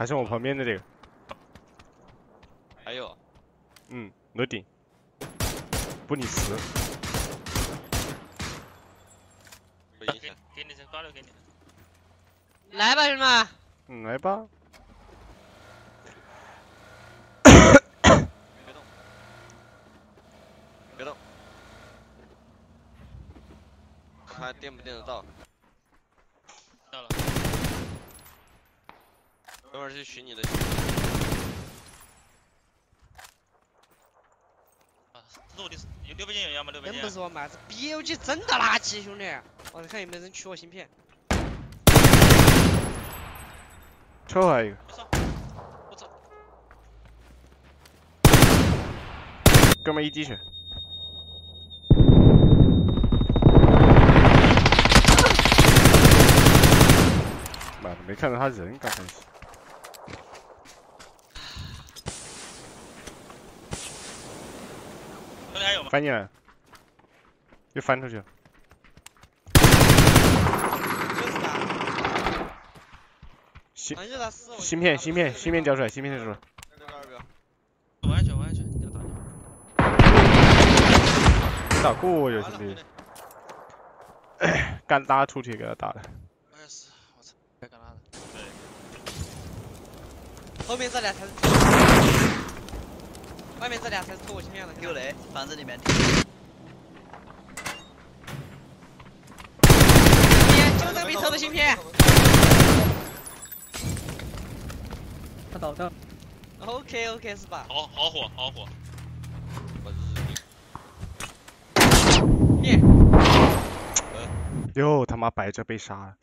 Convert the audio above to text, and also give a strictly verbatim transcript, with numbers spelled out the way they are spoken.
还是我旁边的这个。还有，嗯，楼顶，不你死。给给你这高楼给你。来吧，兄弟们。嗯，来吧。 别动，看电不电得到。到了，等会儿去寻你的。啊，肉的有六百斤有药吗？六百斤。真不是我妈，这 B L G 真的垃圾，兄弟！我看有没有人取我芯片。抽我一个。我操！哥们一滴血。 没看到他人，刚开始。这里还有吗？翻进来，又翻出去了。芯芯片，芯片，芯片交出来，芯片交出来。我安全，我安全，你要打你。打过呀，兄弟。干拉出去给他打了。 该干啥的？对，后面这俩才是，外面这俩才是偷我芯片的。丢雷，房子里面。就这个被偷的芯片。他倒掉。OK OK 是吧？好好火好火。灭。哟他妈白这被杀了。